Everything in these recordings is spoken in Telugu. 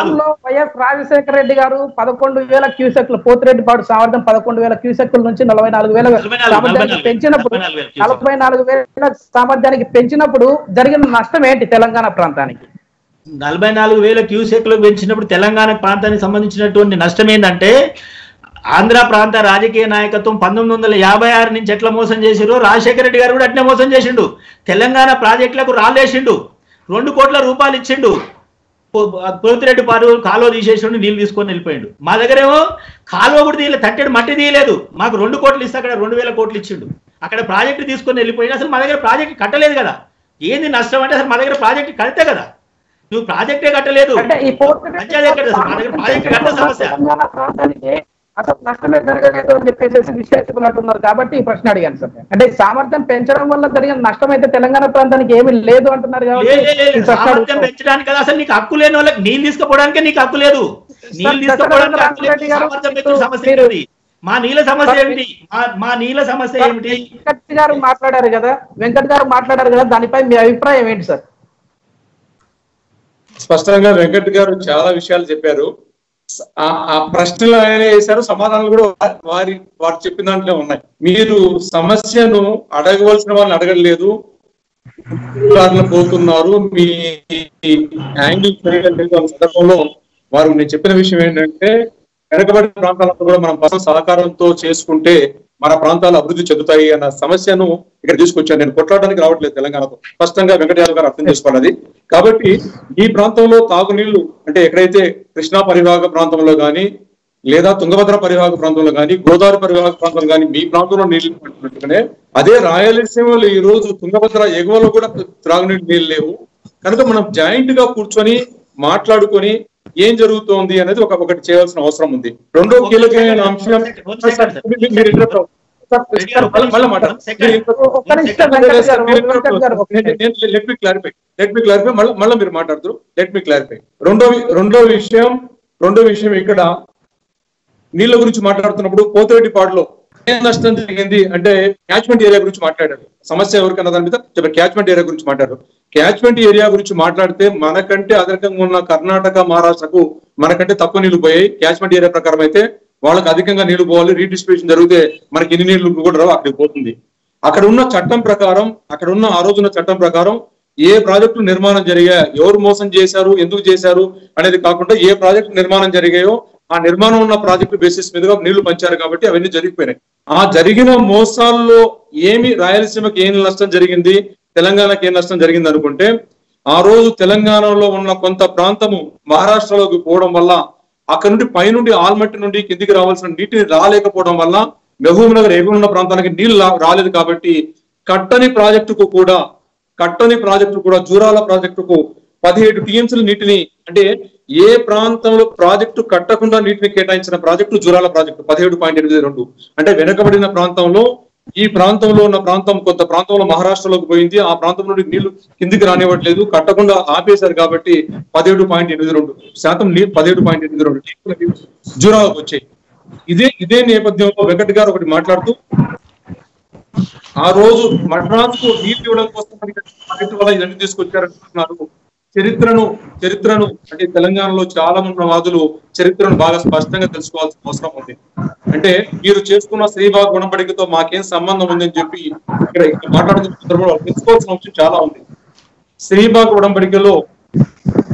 గతంలో వైఎస్ రాజశేఖర్ రెడ్డి గారు 11,000 క్యూసెక్లు పోత్రంటిపాడు సామర్థ్యం 11,000 క్యూసెక్ల నుంచి 44,000 సామర్థ్యానికి పెంచినప్పుడు 44,000 సామర్థ్యానికి పెంచినప్పుడు జరిగిన నష్టం ఏంటి తెలంగాణ ప్రాంతానికి? 44,000 క్యూసెక్లు పెంచినప్పుడు తెలంగాణ ప్రాంతానికి సంబంధించినటువంటి నష్టం ఏంటంటే ఆంధ్ర ప్రాంత రాజకీయ నాయకత్వం 1956 నుంచి ఎట్లా మోసం చేసిరో రాజశేఖర రెడ్డి గారు కూడా అట్నే మోసం చేసిండు. తెలంగాణ ప్రాజెక్టులకు రాలేసిండు, 2 కోట్ల రూపాయలు ఇచ్చిండు, పోత్రంటిపాడు కాలువ తీసేసిండు, నీళ్లు తీసుకొని వెళ్ళిపోయిండు. మా దగ్గరేమో కాలువ కూడా తీయలేదు, తట్టెడు మట్టి తీయలేదు. మాకు 2 కోట్లు ఇస్తే అక్కడ 2,000 కోట్లు ఇచ్చిండు. అక్కడ ప్రాజెక్టు తీసుకొని వెళ్ళిపోయినా అసలు మా దగ్గర ప్రాజెక్టు కట్టలేదు కదా. ఏంది నష్టం అంటే అసలు మా దగ్గర ప్రాజెక్టు కడితే కదా, నువ్వు ప్రాజెక్టే కట్టలేదు. అసలు నష్టమే జరగలేదు అని చెప్పేసి విశ్లేషిస్తున్నట్టున్నారు కాబట్టి ఈ ప్రశ్న అడిగాను సార్. అంటే సామర్థ్యం పెంచడం వల్ల జరిగిన నష్టం అయితే తెలంగాణ ప్రాంతానికి ఏమీ లేదు అంటున్నారు కాబట్టి సామర్థ్యం పెంచడానికి కదా. అసలు నీకు హక్కు లేని వాళ్ళకి నీళ్ళు తీసుకోవడానికే నీకు హక్కు లేదు. నీళ్ళు తీసుకోవడానికి మా నీళ్ళ సమస్య ఏమిటి? మా నీళ్ళ సమస్య ఏమిటి? వెంకట్ గారు మాట్లాడారు కదా దానిపై మీ అభిప్రాయం ఏంటి సార్? స్పష్టంగా వెంకట్ గారు చాలా విషయాలు చెప్పారు. ఆ ప్రశ్నలు ఆయన వేశారు, సమాధానాలు కూడా వారు చెప్పిన దాంట్లో ఉన్నాయి. మీరు సమస్యను అడగవలసిన వాళ్ళని అడగలేదు, పోతున్నారు, మీ యాంగిల్ సందర్భంలో వారు. నేను చెప్పిన విషయం ఏంటంటే వెనకబడిన ప్రాంతాలతో కూడా మనం బస్సు సహకారంతో చేసుకుంటే మన ప్రాంతాలు అభివృద్ధి చెందుతాయి అన్న సమస్యను ఇక్కడ తీసుకొచ్చాను. నేను కొట్లాడడానికి రావట్లేదు తెలంగాణతో, స్పష్టంగా వెంకటయాదవ్ గారు అర్థం చేసుకోవాలి. కాబట్టి ఈ ప్రాంతంలో తాగునీళ్లు అంటే ఎక్కడైతే కృష్ణా పరివాహక ప్రాంతంలో కానీ లేదా తుంగభద్ర పరివాహక ప్రాంతంలో కానీ గోదావరి పరివాహక ప్రాంతంలో కానీ మీ ప్రాంతంలో నీళ్లు పడుతున్నట్టుగానే అదే రాయలసీమలో ఈ రోజు తుంగభద్ర ఎగువలో కూడా త్రాగునీటి నీళ్ళు లేవు. కనుక మనం జాయింట్ గా కూర్చొని మాట్లాడుకొని ఏం జరుగుతోంది అనేది ఒకటి చేయాల్సిన అవసరం ఉంది. రెండో కీలకమైన అంశం రెండో విషయం ఇక్కడ నీళ్ల గురించి మాట్లాడుతున్నప్పుడు పోత్రంటిపాడులో ఏం నష్టం జరిగింది అంటే క్యాచ్మెంట్ ఏరియా గురించి మాట్లాడారు. సమస్య ఎవరికన్నా దాని మీద క్యాచ్మెంట్ ఏరియా గురించి మాట్లాడారు. క్యాచ్మెంట్ ఏరియా గురించి మాట్లాడితే మనకంటే అధికంగా ఉన్న కర్ణాటక, మహారాష్ట్రకు మనకంటే తక్కువ నీళ్లు పోయాయి. క్యాచ్మెంట్ ఏరియా ప్రకారం అయితే వాళ్ళకి అధికంగా నీళ్లు పోవాలి, రీడిస్ట్రిబ్యూషన్ జరిగితే మనకి ఎన్ని నీళ్లు కూడా రావు, అక్కడికి పోతుంది. అక్కడ ఉన్న చట్టం ప్రకారం, ఏ ప్రాజెక్టులు నిర్మాణం జరిగాయో, ఎవరు మోసం చేశారు, ఎందుకు చేశారు అనేది కాకుండా ఏ ప్రాజెక్టు నిర్మాణం జరిగాయో ఆ నిర్మాణం ఉన్న ప్రాజెక్టు బేసిస్ మీదుగా నీళ్లు పంచారు కాబట్టి అవన్నీ జరిగిపోయినాయి. ఆ జరిగిన మోసాల్లో ఏమి రాయలసీమకి ఏం నష్టం జరిగింది, తెలంగాణకి ఏం నష్టం జరిగింది అనుకుంటే ఆ రోజు తెలంగాణలో ఉన్న కొంత ప్రాంతము మహారాష్ట్రలోకి పోవడం వల్ల అక్కడ నుండి పైనుండి ఆల్మట్టి నుండి కిందికి రావాల్సిన నీటిని రాలేకపోవడం వల్ల మెహబూబ్ నగర్ ఎగువన్న ప్రాంతానికి నీళ్లు రాలేదు. కాబట్టి కట్టని ప్రాజెక్టుకు కూడా జూరాల ప్రాజెక్టుకు 17 టీఎంసీల నీటిని, అంటే ఏ ప్రాంతంలో ప్రాజెక్టు కట్టకుండా నీటిని కేటాయించిన ప్రాజెక్టు జూరాల ప్రాజెక్టు 17.82. అంటే వెనుకబడిన ప్రాంతంలో ఈ ప్రాంతంలో ఉన్న ప్రాంతం కొంత ప్రాంతంలో మహారాష్ట్రలోకి పోయింది. ఆ ప్రాంతం నుండి నీళ్లు కిందికి రానివ్వట్లేదు, కట్టకుండా ఆపేశారు. కాబట్టి 17.82% నీళ్ళు 17.82 జూరాలకు వచ్చాయి. ఇదే నేపథ్యంలో వెంకట్ గారు ఒకటి మాట్లాడుతూ ఆ రోజు మద్రాసుకు నీళ్లు ఇవ్వడం కోసం ప్రాజెక్టు వల్ల ఇవన్నీ తీసుకొచ్చారంటున్నారు. చరిత్రను అంటే తెలంగాణలో చాలా మంది వాదులు చరిత్రను బాగా స్పష్టంగా తెలుసుకోవాల్సిన అవసరం ఉంది. అంటే మీరు చేసుకున్న శ్రీభాగ గుణపడికతో మాకేం సంబంధం ఉందని చెప్పి ఇక్కడ మాట్లాడుతున్న తెలుసుకోవాల్సిన అవసరం చాలా ఉంది. శ్రీభాగ గుణపడికలో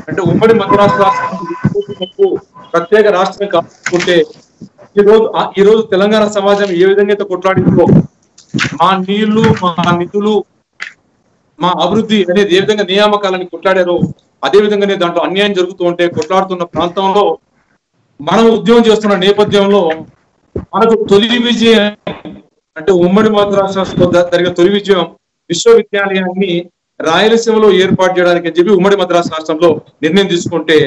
అంటే ఉమ్మడి మద్రాసు రాష్ట్రం ప్రత్యేక రాష్ట్రం కాకుంటే ఈరోజు తెలంగాణ సమాజం ఏ విధంగా అయితే కొట్లాడిందో మా నీళ్లు, మా నిధులు, మా అభివృద్ధి అనేది ఏ విధంగా నియామకాలని కొట్లాడారో అదే విధంగానే దాంట్లో అన్యాయం జరుగుతూ ఉంటే కొట్లాడుతున్న ప్రాంతంలో మనం ఉద్యమం చేస్తున్న నేపథ్యంలో మనకు తొలి విజయం అంటే ఉమ్మడి మద్రాసు జరిగిన తొలి విజయం విశ్వవిద్యాలయాన్ని రాయలసీమలో ఏర్పాటు చేయడానికి అని చెప్పి ఉమ్మడి మద్రాసు రాష్ట్రంలో నిర్ణయం తీసుకుంటే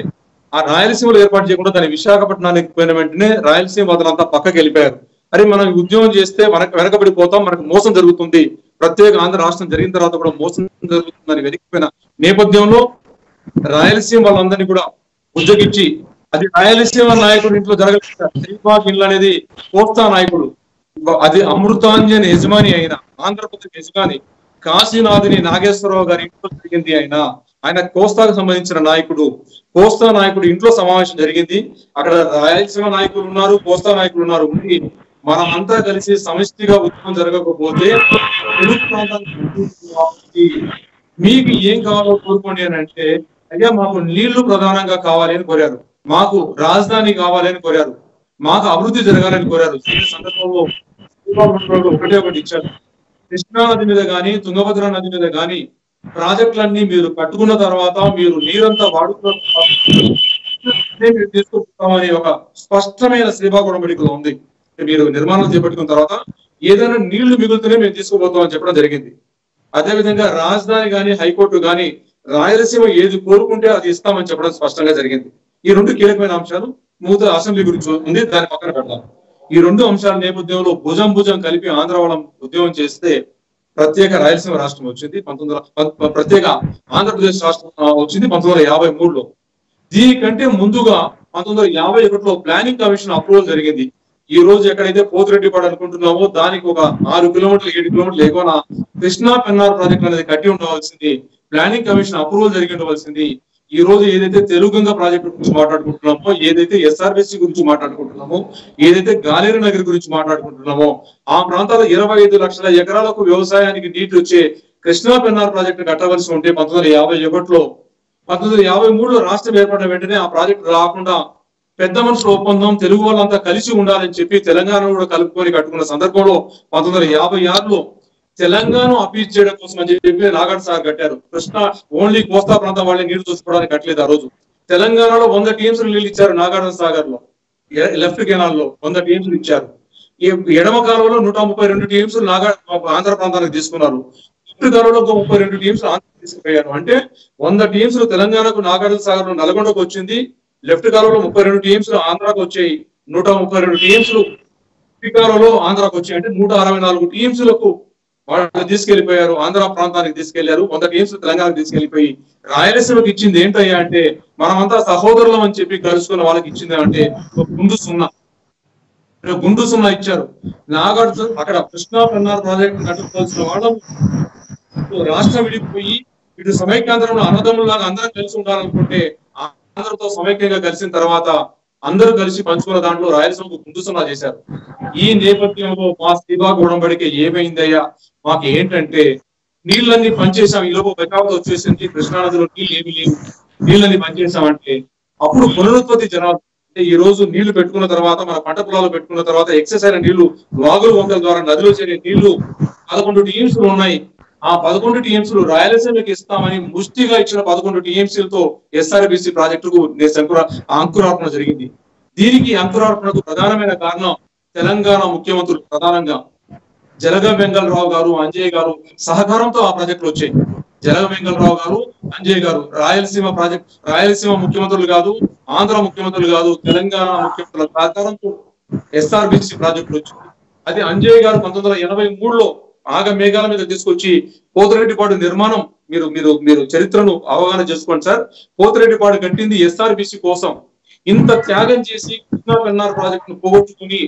ఆ రాయలసీమలో ఏర్పాటు చేయకుండా దాని విశాఖపట్నానికి పోయిన వెంటనే రాయలసీమ వాదులంతా పక్కకి వెళ్ళిపోయారు. అరే మనం ఉద్యమం చేస్తే మనకు వెనకబడిపోతాం, మనకు మోసం జరుగుతుంది, ప్రత్యేక ఆంధ్ర రాష్ట్రం జరిగిన తర్వాత కూడా మోసం జరుగుతుందని వెనక్కిపోయిన నేపథ్యంలో రాయలసీమ వాళ్ళందరినీ కూడా ఉజ్జగించి అది రాయలసీమ నాయకుడు ఇంట్లో జరగలేదు. శ్రీపాక్ ఇల్లు అనేది కోస్తా నాయకుడు, అది అమృతాంజన్ యజమాని అయిన ఆంధ్రప్రదేశ్ యజమాని కాశీనాథుని నాగేశ్వరరావు గారి ఇంట్లో జరిగింది. ఆయన ఆయన కోస్తాకు సంబంధించిన నాయకుడు, కోస్తా నాయకుడు ఇంట్లో సమావేశం జరిగింది. అక్కడ రాయలసీమ నాయకులు ఉన్నారు, కోస్తా నాయకులు ఉన్నారు. మనం అంతా కలిసి సమిష్టిగా ఉద్యమం జరగకపోతే తెలుగు ప్రాంతానికి మీకు ఏం కావాలో కోరుకోండి అని అంటే, అయ్యా మాకు నీళ్లు ప్రధానంగా కావాలి అని కోరారు, మాకు రాజధాని కావాలి అని కోరారు, మాకు అభివృద్ధి జరగాలని కోరారు. ఈ సందర్భంలో ఒకటే ఒకటి ఇచ్చారు, కృష్ణా నది మీద కానీ తుంగభద్ర నది మీద కానీ ప్రాజెక్టులన్నీ మీరు కట్టుకున్న తర్వాత మీరు నీరంతా వాడుకున్న తీసుకుంటామని ఒక స్పష్టమైన శ్రీభాగం మెడికల్ ఉంది. మీరు నిర్మాణం చేపట్టుకున్న తర్వాత ఏదైనా నీళ్లు మిగులుతూనే మేము తీసుకుపోతాం అని చెప్పడం జరిగింది. అదేవిధంగా రాజధాని కానీ హైకోర్టు కానీ రాయలసీమ ఏది కోరుకుంటే అది ఇస్తామని చెప్పడం స్పష్టంగా జరిగింది. ఈ రెండు కీలకమైన అంశాలు. మూత అసెంబ్లీ గురించి ఉంది, దాని పక్కన పెడతాం. ఈ రెండు అంశాల నేపథ్యంలో భుజం భుజం కలిపి ఆంధ్ర వాళ్ళం ఉద్యమం చేస్తే ప్రత్యేక రాయలసీమ రాష్ట్రం వచ్చింది. ప్రత్యేక ఆంధ్రప్రదేశ్ రాష్ట్రం వచ్చింది 1953లో. దీనికంటే ముందుగా 1951లో ప్లానింగ్ కమిషన్ అప్రూవల్ జరిగింది. ఈ రోజు ఎక్కడైతే పోత్రంటిపాడు అనుకుంటున్నామో దానికి ఒక 6 కిలోమీటర్లు 7 కిలోమీటర్లు ఎక్కువ కృష్ణా పెన్నార్ ప్రాజెక్ట్ అనేది కట్టి ఉండవలసింది, ప్లానింగ్ కమిషన్ అప్రూవల్ జరిగి ఉండవలసింది. ఈ రోజు ఏదైతే తెలుగుగంగ ప్రాజెక్టు గురించి మాట్లాడుకుంటున్నామో, ఏదైతే ఎస్ఆర్బిసి గురించి మాట్లాడుకుంటున్నామో, ఏదైతే గాలేరు నగర్ గురించి మాట్లాడుకుంటున్నామో, ఆ ప్రాంతాల 25 లక్షల ఎకరాలకు వ్యవసాయానికి నీటి వచ్చే కృష్ణా పెన్నార్ ప్రాజెక్టు కట్టవలసి ఉంటే 1951లో 1953లో రాష్ట్రం ఏర్పడిన వెంటనే ఆ ప్రాజెక్టు రాకుండా పెద్ద మనుషుల ఒప్పందం తెలుగు వాళ్ళంతా కలిసి ఉండాలని చెప్పి తెలంగాణ కూడా కలుపుకొని కట్టుకున్న సందర్భంలో 1956లో తెలంగాణ అపీల్ చేయడం కోసం అని చెప్పి నాగర్ సాగర్ కట్టారు. కృష్ణా ఓన్లీ కోస్తా ప్రాంతం వాళ్ళే నీళ్లు చూసుకోవడానికి కట్టలేదు. ఆ రోజు తెలంగాణలో 100 టీఎంస్ నీళ్లు ఇచ్చారు. నాగర్ సాగర్ లో లెఫ్ట్ కెనాల్లో 100 టీఎంస్ ఇచ్చారు. ఎడమ కాలంలో 132 టీఎంస్ ఆంధ్ర ప్రాంతానికి తీసుకున్నారు. ఇటు కాలంలో 32 టీఎంస్ ఆంధ్రకి తీసుకుపోయారు. అంటే 100 టీఎంస్ తెలంగాణకు నాగర్ సాగర్ నల్గొండకు వచ్చింది. లెఫ్ట్ కాలంలో 32 టీఎంస్ ఆంధ్రాకు వచ్చాయి. 132 టీఎంస్ కాలంలో ఆంధ్రాకు వచ్చాయి. అంటే 164 టీఎంస్లకు వాళ్ళు తీసుకెళ్లిపోయారు, ఆంధ్ర ప్రాంతానికి తీసుకెళ్లారు. 100 టీఎంస్ తెలంగాణకు తీసుకెళ్లిపోయి రాయలసీమకి ఇచ్చింది ఏంటయ్యా అంటే, మనమంతా సహోదరులం అని చెప్పి కలుసుకున్న వాళ్ళకి ఇచ్చింది అంటే గుండు సున్నా ఇచ్చారు. నాగార్జున అక్కడ కృష్ణా పెన్నార్ ప్రాజెక్టు కట్టుకోవాల్సిన వాళ్ళు రాష్ట్రం విడిపోయి ఇటు సమైక్యాంధ్రంలో అన్నదమ్ములాగా అందరం కలిసి ఉండాలనుకుంటే అందరితో సమైక్యంగా కలిసిన తర్వాత అందరూ కలిసి పంచుకున్న దాంట్లో రాయలసీమకు గుండు సున్నా చేశారు. ఈ నేపథ్యంలో మా శ్రీభాగ్ ఉడంబడికి ఏమైందయ్యా, మాకు ఏంటంటే నీళ్ళన్ని పనిచేసాం, ఈలోపు బచావత వచ్చేసింది, కృష్ణానదిలో నీళ్ళు ఏమి లేవు, నీళ్ళని పనిచేసామంటే అప్పుడు పునరుత్పత్తి జనాలు అంటే ఈ రోజు నీళ్లు పెట్టుకున్న తర్వాత మన పంట పొలాలు పెట్టుకున్న తర్వాత ఎక్సెస్ అయిన నీళ్లు వాగులు వంకల ద్వారా నదిలో చేరే నీళ్లు 11 టీఎంసీలు ఉన్నాయి. ఆ 11 టీఎంసీలు రాయలసీమకి ఇస్తామని ముష్టిగా ఇచ్చిన 11 టీఎంసీలతో ఎస్ఆర్బిసి ప్రాజెక్టుకు అంకురార్పణ జరిగింది. దీనికి అంకురార్పణకు ప్రధానమైన కారణం తెలంగాణ ముఖ్యమంత్రులు, ప్రధానంగా జలగ వెంగళరావు గారు, అంజయ్య గారు సహకారంతో ఆ ప్రాజెక్టులు వచ్చాయి. జలగ వెంగళరావు గారు, అంజయ్య గారు రాయలసీమ ప్రాజెక్ట్, రాయలసీమ ముఖ్యమంత్రులు కాదు, ఆంధ్ర ముఖ్యమంత్రులు కాదు, తెలంగాణ ముఖ్యమంత్రుల సహకారంతో ఎస్ఆర్బిసి ప్రాజెక్టులు వచ్చింది. అది అంజయ్య గారు 1983లో ఆగ మేఘాల మీద తీసుకొచ్చి పోతిరెడ్డిపాడు నిర్మాణం మీరు మీరు మీరు చరిత్రను అవగాహన చేసుకోండి సార్. పోతిరెడ్డిపాడు కట్టింది ఎస్ఆర్బిసి కోసం. ఇంత త్యాగం చేసి కృష్ణా పెన్నార్ ప్రాజెక్టును పోగొట్టుకుని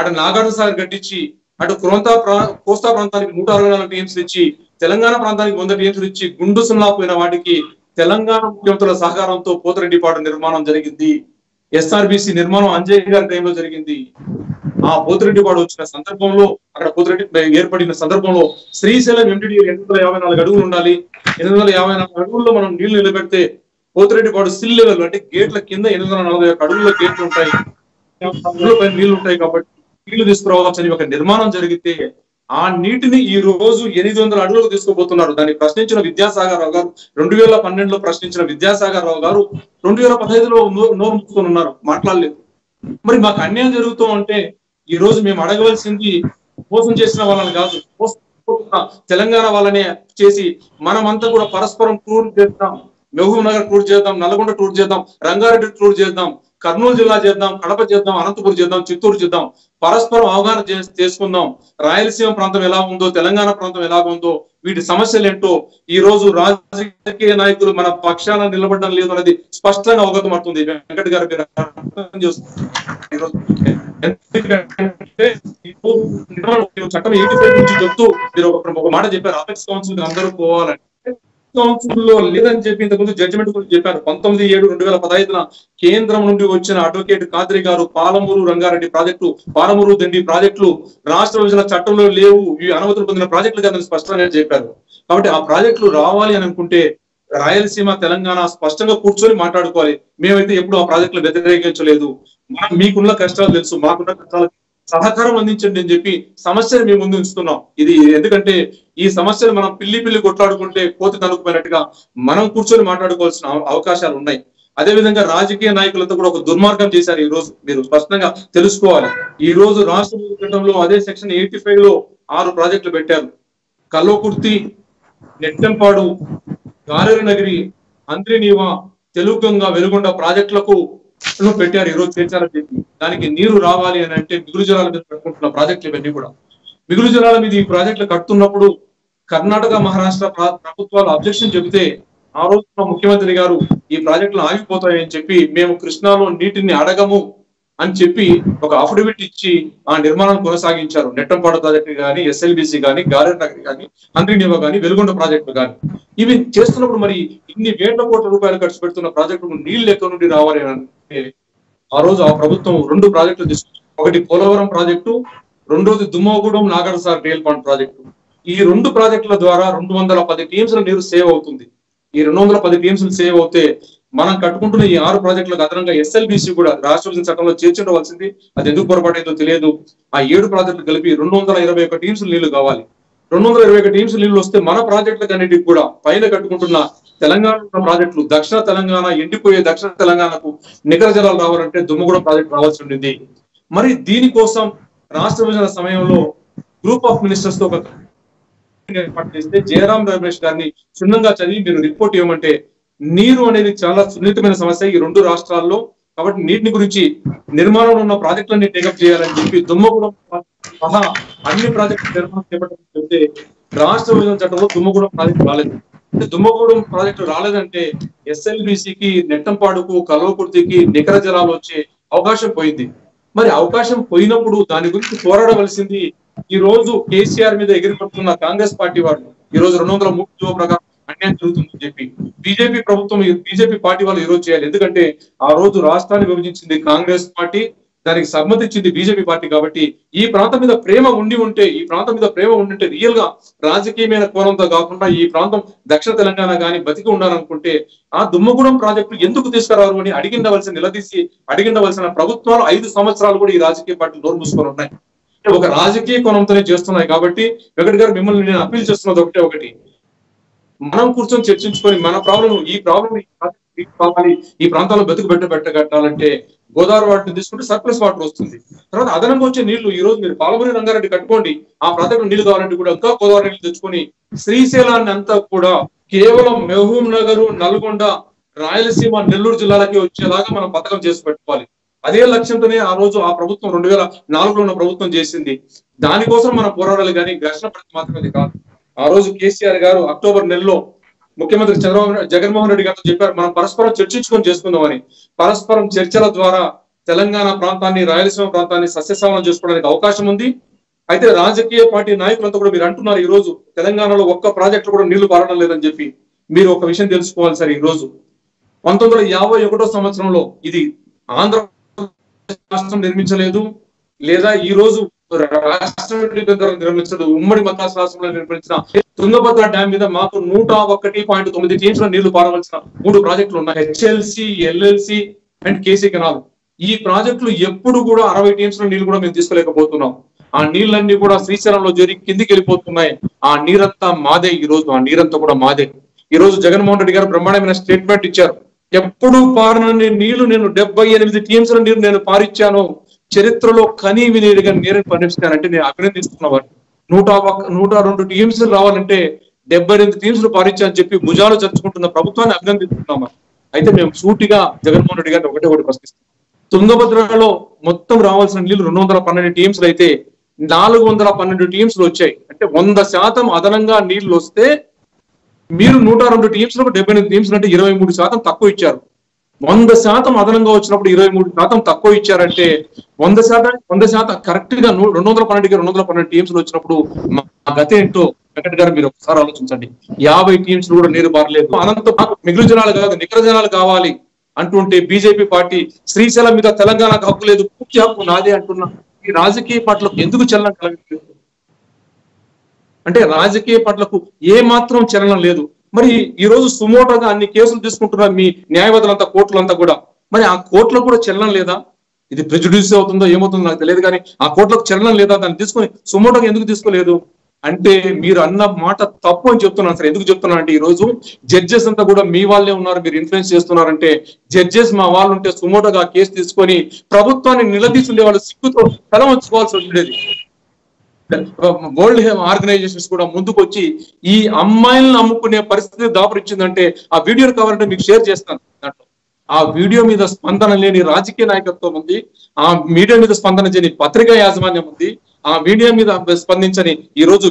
అటు నాగార్జున సాగర్ కట్టించి అటు కోస్తా ప్రాంతానికి 164 టీఎంస్ ఇచ్చి తెలంగాణ ప్రాంతానికి 100 టీఎంస్ ఇచ్చి గుండు సున్నా పోయిన వాటికి తెలంగాణ ముఖ్యమంత్రుల సహకారంతో పోతిరెడ్డిపాడు నిర్మాణం జరిగింది. ఎస్ఆర్బిసి నిర్మాణం అంజయ్య గారి టైంలో జరిగింది. ఆ పోతిరెడ్డిపాడు వచ్చిన సందర్భంలో అక్కడ పోతిరెడ్డి ఏర్పడిన సందర్భంలో శ్రీశైలం ఎంటీడీ 854 అడుగులు ఉండాలి. 854 అడుగుల్లో మనం నీళ్లు నిలబెడితే పోతిరెడ్డిపాడు సిల్ లెవెల్ అంటే గేట్ల కింద 841 అడుగుల గేట్లు ఉంటాయి, నీళ్లు ఉంటాయి. కాబట్టి నీళ్లు తీసుకురావాల్సిన ఒక నిర్మాణం జరిగితే ఆ నీటిని ఈ రోజు 800 అడుగులకు తీసుకోబోతున్నారు. దాన్ని ప్రశ్నించిన విద్యాసాగర్రావు గారు 2012లో ప్రశ్నించిన విద్యాసాగర్రావు గారు 2015లో నోరు ముక్కుని ఉన్నారు, మాట్లాడలేదు. మరి మాకు అన్యాయం జరుగుతూ ఉంటే ఈ రోజు మేము అడగవలసింది మోసం చేసిన వాళ్ళని కాదు, తెలంగాణ వాళ్ళనే చేసి మనమంతా కూడా పరస్పరం టూర్ చేద్దాం, మెహబూబ్ నగర్ టూర్ చేద్దాం, నల్గొండ టూర్ చేద్దాం, రంగారెడ్డి టూర్ చేద్దాం, కర్నూలు జిల్లా చేద్దాం, కడప చేద్దాం, అనంతపురం చేద్దాం, చిత్తూరు చేద్దాం, పరస్పరం అవగాహన చేసుకుందాం. రాయలసీమ ప్రాంతం ఎలా ఉందో, తెలంగాణ ప్రాంతం ఎలా ఉందో, వీటి సమస్యలు ఏంటో ఈ రోజు రాజకీయ నాయకులు మన పక్షాన నిలబడడం లేదు అనేది స్పష్టంగా అవగతం అవుతుంది. వెంకట గారు చట్టం 85 గురించి చెప్తూ మీరు ఒక మాట చెప్పారు, అపెక్స్ కౌన్సిల్ అందరూ పోవాలంటే ప్రభుత్వంలో లేదని చెప్పి ఇంతకుముందు జడ్జిమెంట్ గురించి చెప్పారు. 19/7/2015 కేంద్రం నుండి వచ్చిన అడ్వకేట్ ఖాద్రి గారు పాలమూరు రంగారెడ్డి ప్రాజెక్టు, పాలమూరు దండి ప్రాజెక్టులు రాష్ట్ర విభజన చట్టంలో లేవు, ఇవి అనుమతులు పొందిన ప్రాజెక్టులు కాదని స్పష్టంగా చెప్పారు. కాబట్టి ఆ ప్రాజెక్టులు రావాలి అని అనుకుంటే రాయలసీమ తెలంగాణ స్పష్టంగా కూర్చొని మాట్లాడుకోవాలి. మేమైతే ఎప్పుడు ఆ ప్రాజెక్టులు వ్యతిరేకించలేదు, మీకున్న కష్టాలు తెలుసు, మాకున్న కష్టాలు సహకారం అందించండి అని చెప్పి సమస్యను మేము ముందు ఉంచుతున్నాం. ఇది ఎందుకంటే ఈ సమస్యను మనం పిల్లి పిల్లి కొట్లాడుకుంటే కోతి తనుకుపోయినట్టుగా మనం కూర్చొని మాట్లాడుకోవాల్సిన అవకాశాలు ఉన్నాయి. అదేవిధంగా రాజకీయ నాయకులతో కూడా ఒక దుర్మార్గం చేశారు ఈ రోజు, మీరు స్పష్టంగా తెలుసుకోవాలి. ఈ రోజు రాష్ట్ర చట్టంలో అదే సెక్షన్ 85 లో 6 ప్రాజెక్టులు పెట్టారు. కల్వకుర్తి, నెట్టెంపాడు, గారేరు నగిరి, అంద్రినీవా, తెలుగుగంగ, వెలుగొండ ప్రాజెక్టులకు పెట్టారు ఈరోజు చేర్చాలని చెప్పి. దానికి నీరు రావాలి అని అంటే మిగులు జలాల మీద కట్టుకుంటున్న ప్రాజెక్టులు ఇవన్నీ కూడా. మిగులు జలాల మీద ఈ ప్రాజెక్టులు కట్టుతున్నప్పుడు కర్ణాటక, మహారాష్ట్ర ప్రభుత్వాలు అబ్జెక్షన్ చెబితే ఆ రోజు ముఖ్యమంత్రి గారు ఈ ప్రాజెక్టులు ఆగిపోతాయని చెప్పి మేము కృష్ణాలో నీటిని అడగము అని చెప్పి ఒక అఫిడవిట్ ఇచ్చి ఆ నిర్మాణం కొనసాగించారు. నెట్టంపాడు ప్రాజెక్టు కానీ, SLBC కానీ, గారేరు నగర్ కానీ, అంద్రినీవా కానీ, వెలుగొండ ప్రాజెక్టులు కానీ ఇవి చేస్తున్నప్పుడు మరి ఇన్ని వేల కోట్ల రూపాయలు ఖర్చు పెడుతున్న ప్రాజెక్టులకు నీళ్లు ఎక్కడ నుండి రావాలి అని ఆ రోజు ఆ ప్రభుత్వం 2 ప్రాజెక్టులు తీసుకుంది. ఒకటి పోలోవరం ప్రాజెక్టు, రెండోది Dummugudem Nagar Sagar real pond project. ఈ 2 ప్రాజెక్టుల ద్వారా 210 టీఎంసీల నీరు సేవ్ అవుతుంది. ఈ 210 టీఎంసీలు సేవ్ అవుతే మనం కట్టుకుంటున్న ఈ 6 ప్రాజెక్టులకు అదనంగా SLBC కూడా రాష్ట్ర విభజన చట్టంలో చేర్చుకోవాల్సింది, అది ఎందుకు పొరపాటైందో తెలియదు. ఆ 7 ప్రాజెక్టులు కలిపి 221 టీఎంసీల నీళ్లు కావాలి. 221 టీఎంసీల నీళ్లు వస్తే మన ప్రాజెక్టులకు అన్నిటికి కూడా పైన కట్టుకుంటున్న తెలంగాణ ప్రాజెక్టులు, దక్షిణ తెలంగాణ ఎండిపోయే దక్షిణ తెలంగాణకు నికర జలాలు రావాలంటే దుమ్మగూడెం ప్రాజెక్టు రావాల్సి ఉండింది. మరి దీనికోసం రాష్ట్ర విభజన సమయంలో గ్రూప్ ఆఫ్ మినిస్టర్స్ తో ఒక ఏర్పాటు చేస్తే జయరాం రమేష్ గారిని క్షుణ్ణంగా చదివి మీరు రిపోర్ట్ ఇవ్వమంటే, నీరు అనేది చాలా సున్నితమైన సమస్య ఈ 2 రాష్ట్రాల్లో, కాబట్టి నీటిని గురించి నిర్మాణంలో ఉన్న ప్రాజెక్టులన్నీ టేకప్ చేయాలని చెప్పి దుమ్మగూడెం సహా అన్ని ప్రాజెక్టులు నిర్మాణం చేపట్టాలని చెప్తే రాష్ట్ర విభజన చట్టంలో దుమ్మగూడెం ప్రాజెక్టు రాలేదు. దుమ్మగూడెం ప్రాజెక్టు రాలేదంటే SLBCకి, నెట్టంపాడుకు, కల్వకుర్తికి నికర జలాలు వచ్చే అవకాశం పోయింది. మరి అవకాశం పోయినప్పుడు దాని గురించి పోరాడవలసింది ఈ రోజు కేసీఆర్ మీద ఎగిరిపడుతున్న కాంగ్రెస్ పార్టీ వాళ్ళు. ఈ రోజు 203 ప్రకారం అన్యాయం జరుగుతుందని చెప్పి బీజేపీ ప్రభుత్వం, బీజేపీ పార్టీ వాళ్ళు ఈ రోజు చేయాలి. ఎందుకంటే ఆ రోజు రాష్ట్రాన్ని విభజించింది కాంగ్రెస్ పార్టీ, దానికి సమ్మతి ఇచ్చింది బీజేపీ పార్టీ. కాబట్టి ఈ ప్రాంతం మీద ప్రేమ ఉండి ఉంటే, ఈ ప్రాంతం మీద ప్రేమ ఉండింటే రియల్ గా రాజకీయమైన కోణంతో కాకుండా ఈ ప్రాంతం దక్షిణ తెలంగాణ కానీ బతికి ఉండాలనుకుంటే ఆ దుమ్మగూడెం ప్రాజెక్టు ఎందుకు తీసుకురారు అని అడిగిండవలసిన, నిలదీసి అడిగిండవలసిన ప్రభుత్వాలు 5 సంవత్సరాలు కూడా ఈ రాజకీయ పార్టీలు నోరు మూసుకొని ఉన్నాయి. ఒక రాజకీయ కోణంతోనే చేస్తున్నాయి. కాబట్టి వెంకట గారు మిమ్మల్ని నేను అప్పీల్ చేస్తున్నది ఒకటి, మనం కూర్చొని చర్చించుకొని మన ప్రాబ్లం, ఈ ప్రాబ్లం కావాలి, ఈ ప్రాంతాల్లో బతుకు పెట్టగట్టాలంటే గోదావరి వాటర్ తీసుకుంటే సర్ప్లస్ వాటర్ వస్తుంది. తర్వాత అదనంగా వచ్చే నీళ్లు ఈ రోజు మీరు పాలమూరు రంగారెడ్డి కట్టుకోండి, ఆ ప్రాంతంలో నీళ్లు కావాలంటే కూడా ఇంకా గోదావరి నీళ్లు తెచ్చుకొని శ్రీశైలాన్ని అంతా కూడా కేవలం మెహబూబ్ నగర్, నల్గొండ, రాయలసీమ, నెల్లూరు జిల్లాలకి వచ్చేలాగా మనం పథకం చేసి పెట్టుకోవాలి. అదే లక్ష్యంతోనే ఆ రోజు ఆ ప్రభుత్వం 2004లో ఉన్న ప్రభుత్వం చేసింది. దానికోసం మనం పోరాడాలి కానీ ఘర్షణ పడితే మాత్రమే కాదు. ఆ రోజు కేసీఆర్ గారు అక్టోబర్ నెలలో ముఖ్యమంత్రి జగన్మోహన్ రెడ్డి గారితో చెప్పారు, మనం పరస్పరం చర్చించుకొని చేసుకుందామని. పరస్పరం చర్చల ద్వారా తెలంగాణ ప్రాంతాన్ని, రాయలసీమ ప్రాంతాన్ని సస్యశ్యామలం చేసుకోవడానికి అవకాశం ఉంది. అయితే రాజకీయ పార్టీ నాయకులంతా కూడా మీరు అంటున్నారు ఈ రోజు తెలంగాణలో ఒక్క ప్రాజెక్టు కూడా నీళ్లు పారడం లేదని చెప్పి. మీరు ఒక విషయం తెలుసుకోవాలి సార్, ఈ రోజు 1951 సంవత్సరంలో ఇది ఆంధ్ర రాష్ట్రం నిర్మించలేదు, లేదా ఈ రోజు రాష్ట్రం నిర్మించడం ఉమ్మడి మద్రాసు రాష్ట్రంలో నిర్మించిన తుంగభద్ర డ్యామ్ మీద మాకు 101.9 టీఎంసీల నీళ్లు పారవలసిన 3 ప్రాజెక్టులు ఉన్నాయి. HLC, LLC and KC canal. ఈ ప్రాజెక్టులు ఎప్పుడు కూడా 60 టీఎంసీల నీళ్లు కూడా మేము తీసుకోలేకపోతున్నాం. ఆ నీళ్లన్నీ కూడా శ్రీశైలంలో జరి కిందికి వెళ్ళిపోతున్నాయి. ఆ నీరంతా మాదే ఈ రోజు, ఆ నీరంతా కూడా మాదే. ఈ రోజు జగన్మోహన్ రెడ్డి గారు బ్రహ్మాండమైన స్టేట్మెంట్ ఇచ్చారు, ఎప్పుడు పారని నీళ్లు నేను 78 టీఎంసీల నీరు నేను పారిచ్చాను, చరిత్రలో కనీ వినియోగం నీరుని పండిస్తానంటే నేను అభినందిస్తున్న వారు. 102 టీఎంసీలు రావాలంటే 78 టీఎంసీలు పారించా అని చెప్పి భుజాలు చర్చుకుంటున్న ప్రభుత్వాన్ని అభినందిస్తున్నాం. అయితే మేము సూటిగా జగన్మోహన్ రెడ్డి గారిని ఒకటి ప్రశ్నిస్తున్నాం, తుంగభద్రలో మొత్తం రావాల్సిన నీళ్లు 212 టీఎంసీలు అయితే 412 టీఎంసీలు వచ్చాయి. అంటే 100% అదనంగా నీళ్లు వస్తే మీరు 102 టీఎంసీలకు 78 టీఎంసీలు అంటే 23% తక్కువ ఇచ్చారు. 100% అదనంగా వచ్చినప్పుడు 23% తక్కువ ఇచ్చారంటే 100% కరెక్ట్ గా 212 టీమ్స్ వచ్చినప్పుడు మా గత ఏంటో వెంకట గారు మీరు ఒకసారి ఆలోచించండి. 50 టీమ్స్ కూడా నీరు బారలేదు. అనంత మిగులు జనాలు కాదు నికర జనాలు కావాలి అంటుంటే బీజేపీ పార్టీ శ్రీశైలం మీద తెలంగాణకు హక్కు లేదు పూర్తి హక్కు నాదే అంటున్నా ఈ రాజకీయ పార్టీలకు ఎందుకు చలనం కలగలేదు అంటే రాజకీయ పార్టీలకు ఏ మాత్రం చలనం లేదు. మరి ఈ రోజు సుమోటోగా అన్ని కేసులు తీసుకుంటున్నారు మీ న్యాయవాదులంతా కోర్టులంతా కూడా మరి ఆ కోర్టులకు కూడా చలనం లేదా? ఇది ప్రెజుడిస్ అవుతుందో ఏమవుతుందో నాకు తెలియదు కానీ ఆ కోర్టులకు చలనం లేదా? దాన్ని తీసుకొని సుమోటోగా ఎందుకు తీసుకోలేదు అంటే మీరు అన్న మాట తప్పు అని చెప్తున్నాను సార్. ఎందుకు చెప్తున్నాను అంటే ఈ రోజు జడ్జెస్ అంతా కూడా మీ వాళ్ళే ఉన్నారు, మీరు ఇన్ఫ్లుయెన్స్ చేస్తున్నారంటే జడ్జెస్ మా వాళ్ళు ఉంటే సుమోటోగా కేసు తీసుకొని ప్రభుత్వాన్ని నిలదీసులే వాళ్ళు సిగ్గుతో తల ఉంచుకోవాల్సి ఉండేది. వరల్డ్ ఆర్గనైజేషన్స్ కూడా ముందుకు వచ్చి ఈ అమ్మాయిలను అమ్ముకునే పరిస్థితి దాపరించిందంటే ఆ వీడియో కావాలంటే మీకు షేర్ చేస్తాను. దాంట్లో ఆ వీడియో మీద స్పందన లేని రాజకీయ నాయకత్వం ఉంది, ఆ మీడియా మీద స్పందన లేని పత్రికా యాజమాన్యం ఉంది, ఆ మీడియా మీద స్పందించని ఈ రోజు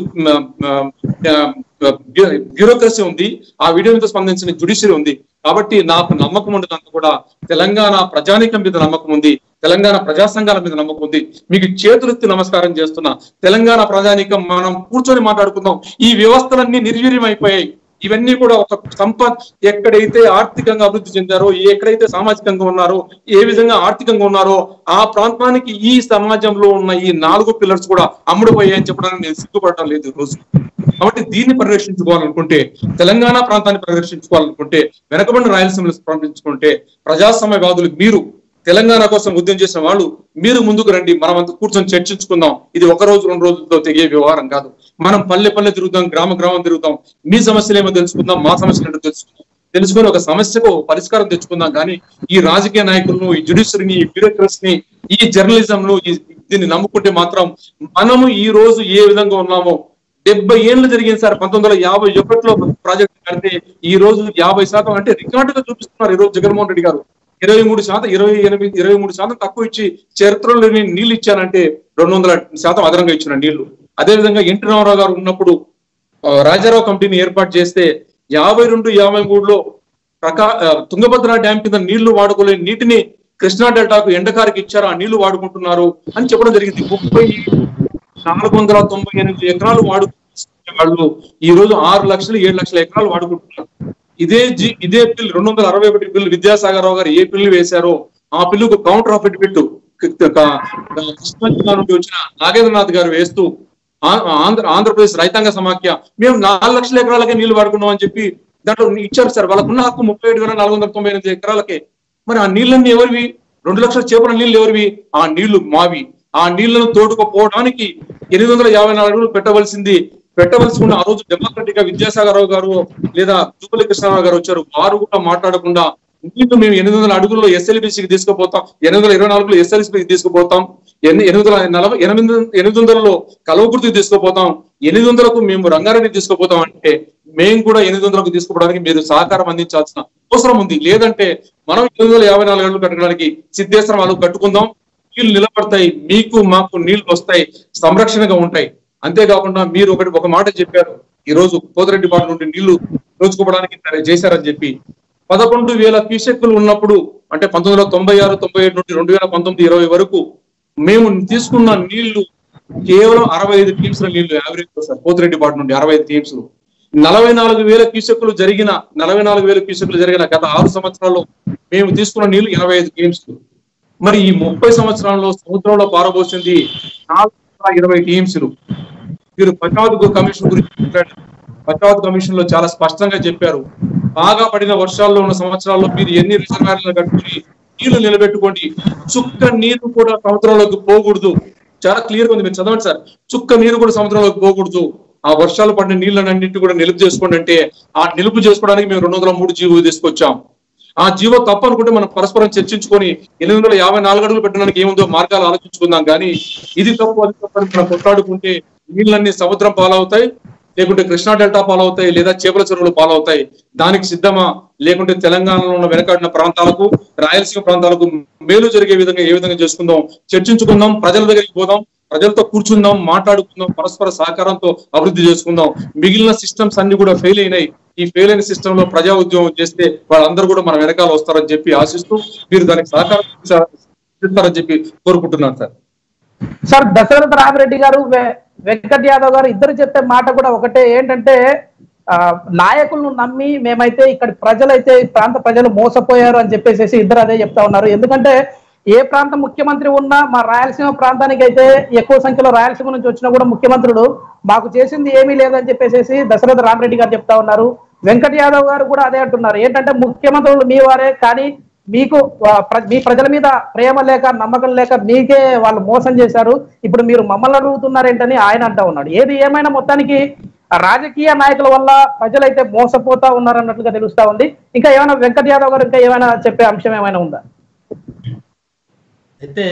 బ్యూరోక్రసీ ఉంది, ఆ వీడియో మీద స్పందించని జ్యుడిషియరీ ఉంది. కాబట్టి నాకు నమ్మకం ఉండదంతా కూడా తెలంగాణ ప్రజానీకం మీద నమ్మకం ఉంది, తెలంగాణ ప్రజా సంఘాల మీద నమ్మకం ఉంది. మీకు చేతులెత్తి నమస్కారం చేస్తున్నా. తెలంగాణ ప్రజానీకం మనం కూర్చొని మాట్లాడుకుందాం. ఈ వ్యవస్థలన్నీ నిర్వీర్యం అయిపోయాయి. ఇవన్నీ కూడా ఒక సంపద ఎక్కడైతే ఆర్థికంగా అభివృద్ధి చెందారో, ఎక్కడైతే సామాజికంగా ఉన్నారో, ఏ విధంగా ఆర్థికంగా ఉన్నారో ఆ ప్రాంతానికి ఈ సమాజంలో ఉన్న ఈ 4 పిల్లర్స్ కూడా అమ్ముడుపోయాయని చెప్పడానికి నేను సిగ్గుపడటం లేదు ఈ రోజు. కాబట్టి దీన్ని పరిరక్షించుకోవాలనుకుంటే, తెలంగాణ ప్రాంతాన్ని పరిరక్షించుకోవాలనుకుంటే, వెనకబడిన రాయలసీమను పరిరక్షించుకుంటే ప్రజాస్వామ్యవాదులు మీరు, తెలంగాణ కోసం ఉద్యమం చేసిన వాళ్ళు మీరు ముందుకు రండి. మనం అంతా కూర్చొని చర్చించుకుందాం. ఇది ఒక రోజు 2 రోజులతో తెగే వ్యవహారం కాదు. మనం పల్లె పల్లె తిరుగుతాం, గ్రామ గ్రామం తిరుగుతాం, మీ సమస్యలేమో తెలుసుకుందాం, మా సమస్యలు ఏంటో తెలుసుకొని ఒక సమస్యకు పరిష్కారం తెచ్చుకుందాం. కానీ ఈ రాజకీయ నాయకులను, ఈ జ్యుడిషియరీని, ఈ బ్యూరోక్రసీని, ఈ జర్నలిజంను దీన్ని నమ్ముకుంటే మాత్రం మనము ఈ రోజు ఏ విధంగా ఉన్నామో 70 ఏళ్ళు జరిగింది సార్. 1951లో ప్రాజెక్టు కడితే ఈ రోజు 50% అంటే రికార్డుగా చూపిస్తున్నారు. ఈ రోజు జగన్మోహన్ రెడ్డి గారు 23% 23% తక్కువ ఇచ్చి చరిత్రలో నేను నీళ్లు ఇచ్చానంటే 200% అదనంగా ఇచ్చిన నీళ్లు. అదేవిధంగా ఎన్టీ రామారావు గారు ఉన్నప్పుడు రాజారావు కమిటీని ఏర్పాటు చేస్తే 52-53లో తుంగభద్ర డ్యామ్ కింద నీళ్లు వాడుకోలేని నీటిని కృష్ణా డెల్టాకు ఎండకారికి ఇచ్చారు. ఆ నీళ్లు వాడుకుంటున్నారు అని చెప్పడం జరిగింది. 3498 ఎకరాలు వాడుకునే వాళ్ళు ఈ రోజు 6 లక్షలు 7 లక్షల ఎకరాలు వాడుకుంటున్నారు. ఇదే బిల్ 261 బిల్లు విద్యాసాగర్ రావు గారు ఏ బిల్లు వేశారో ఆ బిల్లుకు కౌంటర్ ఆఫిట్ బిల్లు కృష్ణా జిల్లా నుండి వచ్చిన నాగేంద్రనాథ్ గారు వేస్తూ ఆంధ్రప్రదేశ్ రైతాంగ సమాఖ్య మేము 4 లక్షల ఎకరాలకే నీళ్లు వాడుకున్నాం అని చెప్పి దాంట్లో ఇచ్చారు సార్. వాళ్ళకున్న హక్కు 37,498 ఎకరాలకే. మరి ఆ నీళ్ళన్నీ ఎవరివి? 2 లక్షల చేపల నీళ్లు ఎవరివి? ఆ నీళ్లు మావి. ఆ నీళ్లను తోడుకుపోవడానికి 854 అడుగులు పెట్టవలసి ఉన్న ఆ రోజు డెమోక్రటిక్ గా విద్యాసాగర్ రావు గారు లేదా జూపల్లి కృష్ణారావు గారు వచ్చారు. వారు కూడా మాట్లాడకుండా నీళ్లు మేము 800 అడుగుల్లో ఎస్ఎల్బిసికి తీసుకుపోతాం, 824లో ఎస్ఎల్సికి తీసుకుపోతాం, 840 800లో కలవకుర్తికి తీసుకుపోతాం, 800కు మేము రంగారెడ్డి తీసుకుపోతాం అంటే మేము కూడా 800కు తీసుకుపోవడానికి మీరు సహకారం అందించాల్సిన అవసరం ఉంది. లేదంటే మనం 854 అడుగులు కట్టడానికి సిద్ధేశ్వరం అడుగు కట్టుకుందాం. నీళ్లు నిలబడతాయి, మీకు మాకు నీళ్లు వస్తాయి, సంరక్షణగా ఉంటాయి. అంతేకాకుండా మీరు ఒక మాట చెప్పారు, ఈ రోజు పోత్రంటిపాడు నుండి నీళ్లు దోచుకోవడానికి చేశారని చెప్పి 11,000 క్యూసెక్కులు ఉన్నప్పుడు అంటే 1996-97 నుండి 2019-20 వరకు మేము తీసుకున్న నీళ్లు కేవలం 65 టీమ్స్ల నీళ్లు యావరేజ్ సార్. పోత్రంటిపాడు నుండి 65 టీమ్స్లు 44,000 క్యూసెక్కులు జరిగిన 44,000 క్యూసెక్కులు జరిగిన గత 6 సంవత్సరాల్లో మేము తీసుకున్న నీళ్లు 85 టీమ్స్లు. మరి ఈ 30 సంవత్సరాల్లో సముద్రంలో పారబోసింది 420 టీమ్స్లు. మీరు పంచాయత్ కమిషన్ గురించి మాట్లాడారు. పంచాయత్ కమిషన్ లో చాలా స్పష్టంగా చెప్పారు, బాగా పడిన వర్షాల్లో ఉన్న సంవత్సరాల్లో మీరు ఎన్ని రిజర్వాయర్లు కట్టుకుని నీళ్లు నిలబెట్టుకోండి, చుక్క నీరు కూడా సముద్రంలోకి పోకూడదు. చాలా క్లియర్గా ఉంది, మీరు చదవండి సార్. చుక్క నీరు కూడా సముద్రంలోకి పోకూడదు, ఆ వర్షాలు పడిన నీళ్లన్నింటినీ కూడా నిలుపు చేసుకోండి అంటే ఆ నిలుపు చేసుకోవడానికి మేము 203 జీవో తీసుకొచ్చాం. ఆ జీవో తప్పనుకుంటే మనం పరస్పరం చర్చించుకొని 854 అడుగులు పెట్టడానికి ఏముందో మార్గాలు ఆలోచించుకుందాం. కానీ ఇది తప్పు అది తప్పు మనం కొట్లాడుకుంటే నీళ్ళన్నీ సముద్రం పాలవుతాయి, లేకుంటే కృష్ణా డెల్టా పాలవుతాయి లేదా చేపల చెరువులు పాలవుతాయి, దానికి సిద్ధమా? లేకుంటే తెలంగాణలో ఉన్న వెనకాడిన ప్రాంతాలకు, రాయలసీమ ప్రాంతాలకు మేలు జరిగే విధంగా ఏ విధంగా చేసుకుందాం, చర్చించుకుందాం, ప్రజల దగ్గరికి పోదాం, ప్రజలతో కూర్చుందాం, మాట్లాడుకుందాం, పరస్పర సహకారంతో అభివృద్ధి చేసుకుందాం. మిగిలిన సిస్టమ్స్ అన్ని కూడా ఫెయిల్ అయినాయి. ఈ ఫెయిల్ అయిన సిస్టమ్ లో ప్రజా ఉద్యమం చేస్తే వాళ్ళందరూ కూడా మన వెనకాల వస్తారని చెప్పి ఆశిస్తూ మీరు దానికి సహకారం ఇస్తారని చెప్పి కోరుకుంటున్నాను సార్. సార్ దశరథ రామ్ రెడ్డి గారు, వెంకట్ యాదవ్ గారు ఇద్దరు చెప్పే మాట కూడా ఒకటే. ఏంటంటే నాయకులను నమ్మి మేమైతే ఇక్కడ ప్రజలైతే ఈ ప్రాంత ప్రజలు మోసపోయారు అని చెప్పేసి ఇద్దరు అదే చెప్తా ఉన్నారు. ఎందుకంటే ఏ ప్రాంత ముఖ్యమంత్రి ఉన్నా మా రాయలసీమ ప్రాంతానికి అయితే ఎక్కువ సంఖ్యలో రాయలసీమ నుంచి వచ్చినా కూడా ముఖ్యమంత్రుడు మాకు చేసింది ఏమీ లేదని చెప్పేసి దశరథ రామ్ రెడ్డి గారు చెప్తా ఉన్నారు. వెంకట్ యాదవ్ గారు కూడా అదే అంటున్నారు. ఏంటంటే ముఖ్యమంత్రులు మీ వారే, కానీ మీకు మీ ప్రజల మీద ప్రేమ లేక నమ్మకం లేక మీకే వాళ్ళు మోసం చేశారు, ఇప్పుడు మీరు మమ్మల్ని అడుగుతున్నారేంటని ఆయన అంటా ఉన్నాడు. ఏది ఏమైనా మొత్తానికి రాజకీయ నాయకుల వల్ల ప్రజలైతే మోసపోతా ఉన్నారన్నట్లుగా తెలుస్తా ఉంది. ఇంకా ఏమైనా వెంకట్ యాదవ్ గారు ఇంకా ఏమైనా చెప్పే అంశం ఏమైనా ఉందా? అయితే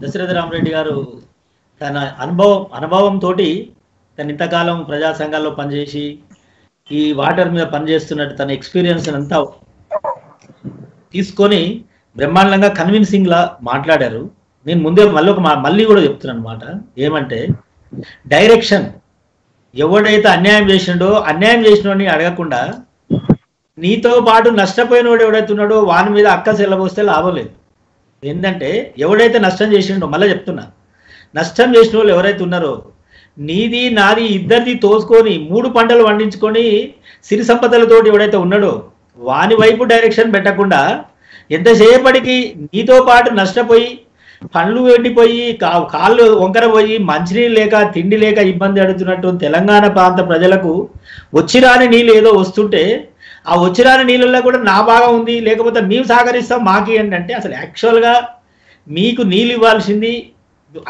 దశరథ రామ్ రెడ్డి గారు తన అనుభవంతో తను ఇంతకాలం ప్రజా సంఘాల్లో పనిచేసి ఈ వాటర్ మీద పనిచేస్తున్నట్టు తన ఎక్స్పీరియన్స్ అంతా తీసుకొని బ్రహ్మాండంగా కన్విన్సింగ్ లా మాట్లాడారు. నేను ముందే మళ్ళీ కూడా చెప్తున్నాను అనమాట. ఏమంటే డైరెక్షన్, ఎవడైతే అన్యాయం చేసినాడో అన్యాయం చేసినోడిని అడగకుండా నీతో పాటు నష్టపోయిన వాడు ఎవడైతే ఉన్నాడో వాని మీద అక్క సెల్లబోస్తే లాభం లేదు. ఏంటంటే ఎవడైతే నష్టం చేసిండో, మళ్ళీ చెప్తున్నా, నష్టం చేసిన వాళ్ళు ఎవరైతే ఉన్నారో నీది నాది ఇద్దరిది తోసుకొని మూడు పంటలు పండించుకొని సిరి సంపదలతోటి ఎవడైతే ఉన్నాడో వాని వైపు డైరెక్షన్ పెట్టకుండా ఎంతసేపటికి నీతో పాటు నష్టపోయి పండ్లు ఎండిపోయి కాళ్ళు వంకరపోయి మంచినీళ్ళు లేక తిండి లేక ఇబ్బంది పడుతున్నట్టు తెలంగాణ ప్రాంత ప్రజలకు వచ్చిరాని నీళ్ళు ఏదో వస్తుంటే ఆ వచ్చిరాని నీళ్ళల్లో కూడా నా భాగం ఉంది లేకపోతే మేము సహకరిస్తాం మాకు ఏంటంటే అసలు యాక్చువల్గా మీకు నీళ్ళు ఇవ్వాల్సింది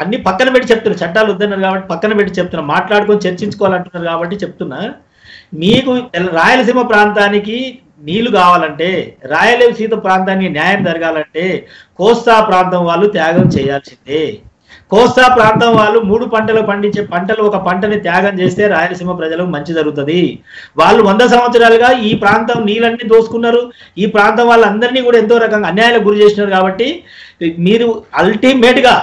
అన్ని పక్కన పెట్టి చెప్తున్నారు. చట్టాలు వద్దన్నారు కాబట్టి పక్కన పెట్టి చెప్తున్నారు, మాట్లాడుకొని చర్చించుకోవాలంటున్నారు కాబట్టి చెప్తున్నా. మీకు రాయలసీమ ప్రాంతానికి నీళ్లు కావాలంటే, రాయలసీమ ప్రాంతానికి న్యాయం జరగాలంటే కోస్తా ప్రాంతం వాళ్ళు త్యాగం చేయాల్సిందే. కోస్తా ప్రాంతం వాళ్ళు మూడు పంటలు పండించే పంటలు ఒక పంటని త్యాగం చేస్తే రాయలసీమ ప్రజలకు మంచి జరుగుతుంది. వాళ్ళు 100 సంవత్సరాలుగా ఈ ప్రాంతం నీళ్ళన్నీ దోసుకున్నారు, ఈ ప్రాంతం వాళ్ళందరినీ కూడా ఎంతో రకంగా అన్యాయాలకు గురి చేసినారు. కాబట్టి మీరు అల్టిమేట్గా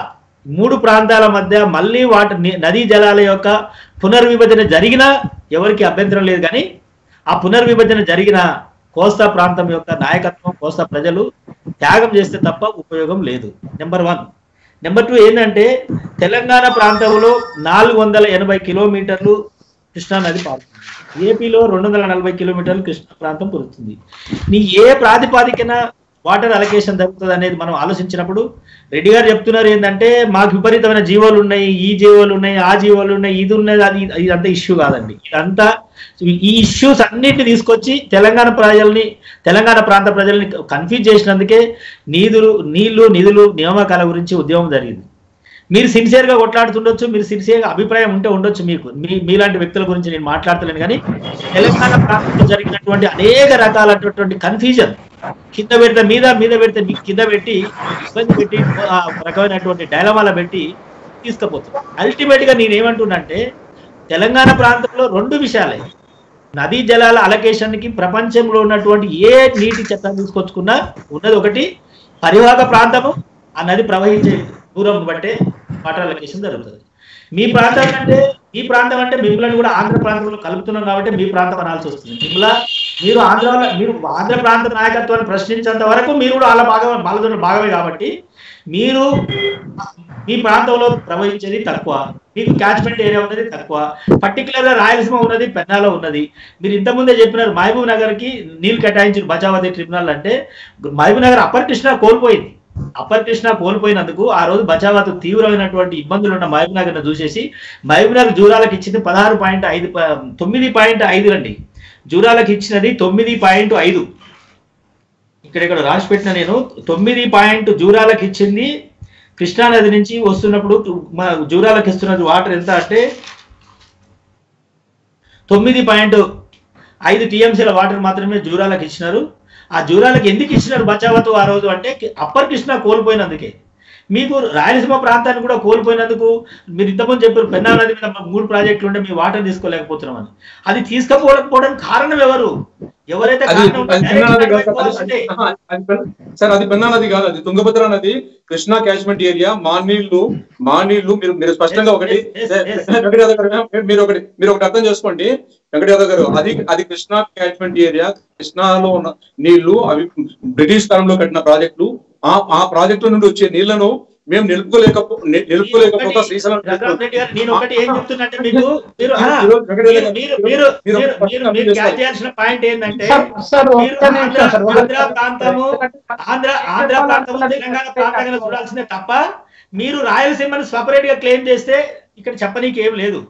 మూడు ప్రాంతాల మధ్య మళ్ళీ వాటి నదీ జలాల యొక్క పునర్విభజన జరిగినా ఎవరికి అభ్యంతరం లేదు, కానీ ఆ పునర్విభజన జరిగిన కోస్తా ప్రాంతం యొక్క నాయకత్వం, కోస్తా ప్రజలు త్యాగం చేస్తే తప్ప ఉపయోగం లేదు. నెంబర్ 1. నెంబర్ 2 ఏంటంటే తెలంగాణ ప్రాంతంలో 480 కిలోమీటర్లు కృష్ణా నది పారుతుంది, ఏపీలో 240 కిలోమీటర్లు కృష్ణా ప్రాంతం పొరుతుంది. నీ ఏ ప్రాతిపాదికన వాటర్ అలొకేషన్ జరుగుతుంది అనేది మనం ఆలోచించినప్పుడు రెడ్డి గారు చెప్తున్నారు ఏంటంటే మాకు విపరీతమైన జీవోలు ఉన్నాయి, ఈ జీవోలు ఉన్నాయి, ఆ జీవోలు ఉన్నాయి, ఇది ఉన్నది, అది ఇదంతా ఇష్యూ కాదండి. ఇదంతా ఈ ఇష్యూస్ అన్నింటినీ తీసుకొచ్చి తెలంగాణ ప్రాంత ప్రజల్ని కన్ఫ్యూజ్ చేసినందుకే నిధులు నియామకాల గురించి ఉద్యమం జరిగింది. మీరు సిన్సియర్గా కొట్లాడుతుండొచ్చు, మీరు సిన్సియర్గా అభిప్రాయం ఉంటే ఉండొచ్చు, మీకు మీలాంటి వ్యక్తుల గురించి నేను మాట్లాడతలేను. కానీ తెలంగాణ ప్రాంతంలో జరిగినటువంటి అనేక రకాలైనటువంటి కన్ఫ్యూజన్, కింద పెడితే మీద, మీద పెడితే కింద పెట్టి ఇబ్బంది పెట్టి రకమైనటువంటి డైలమాల పెట్టి తీసుకుపోతుంది. అల్టిమేట్గా నేనేమంటున్నానంటే తెలంగాణ ప్రాంతంలో 2 విషయాలే, నదీ జలాల అలొకేషన్కి ప్రపంచంలో ఉన్నటువంటి ఏ నీటి చట్టం తీసుకొచ్చుకున్నా ఉన్నది ఒకటి పరివాహక ప్రాంతము, ఆ నది ప్రవహించే దూరం బట్టే వాటర్ అలొకేషన్ జరుగుతుంది. మీ ప్రాంతం అంటే మిమ్మల్ని కూడా ఆంధ్ర ప్రాంతంలో కలుపుతున్నాం కాబట్టి మీ ప్రాంతం అనాల్సి వస్తుంది. మీరు ఆంధ్ర ప్రాంత నాయకత్వాన్ని ప్రశ్నించేంత వరకు మీరు కూడా వాళ్ళ భాగమే కాబట్టి మీరు మీ ప్రాంతంలో ప్రవహించేది తక్కువ, మీకు క్యాచ్మెంట్ ఏరియా ఉన్నది తక్కువ, పర్టికులర్గా రాయలసీమ ఉన్నది, పెన్నాలో ఉన్నది. మీరు ఇంతకుముందే చెప్పినారు మహబూబ్ నగర్కి నీళ్లు కేటాయించిన బచావతి ట్రిబ్యునల్ అంటే మహబూబ్ నగర్ అప్పర్ కృష్ణా కోల్పోయింది. అప్పర్ కృష్ణా కోల్పోయినందుకు ఆ రోజు బచావతు తీవ్రమైనటువంటి ఇబ్బందులు ఉన్న మహబూబ్ నగర్ను చూసేసి మహబూబ్ నగర్ జూరాలకు ఇచ్చింది 9.5 రండి, జూరాలకు ఇచ్చినది 9.5. ఇక్కడ రాసి పెట్టిన నేను 9. జూరాలకు ఇచ్చింది కృష్ణానది నుంచి వస్తున్నప్పుడు మన జూరాలకు ఇస్తున్నది వాటర్ ఎంత అంటే 9.5 TMCల వాటర్ మాత్రమే జూరాలకు ఇచ్చినారు. ఆ జూరాలకు ఎందుకు ఇచ్చినారు బచావతు ఆ రోజు అంటే అప్పర్ కృష్ణా కోల్పోయినందుకే. మీకు రాయలసీమ ప్రాంతాన్ని కూడా కోల్పోయినందుకు మీరు ఇంతకుముందు చెప్పారు పెన్నా నది మీద 3 ప్రాజెక్టులు ఉంటే మీ వాటర్ తీసుకోలేకపోతున్నాం అని. అది తీసుకోకపోవడం కారణం ఎవరు? ఎవరైతే సార్ అది పెన్నా నది కాదు, అది తుంగభద్ర నది, కృష్ణా క్యాచ్మెంట్ ఏరియా. మా నీళ్లు మీరు స్పష్టంగా ఒకటి మీరు ఒకటి అర్థం చేసుకోండి వెంకటయాదవ్ గారు, అది కృష్ణా క్యాచ్మెంట్ ఏరియా. కృష్ణాలో ఉన్న నీళ్లు అవి బ్రిటిష్ కాలంలో కట్టిన ప్రాజెక్టులు. ఆ ప్రాజెక్టు నుండి వచ్చే నీళ్లను మేము నిలుపుకోలేకపోతే శ్రీశైలం చూడాల్సిందే తప్ప మీరు రాయలసీమను సెపరేట్ గా క్లెయిమ్ చేస్తే ఇక్కడ చెప్పనీకి ఏం లేదు.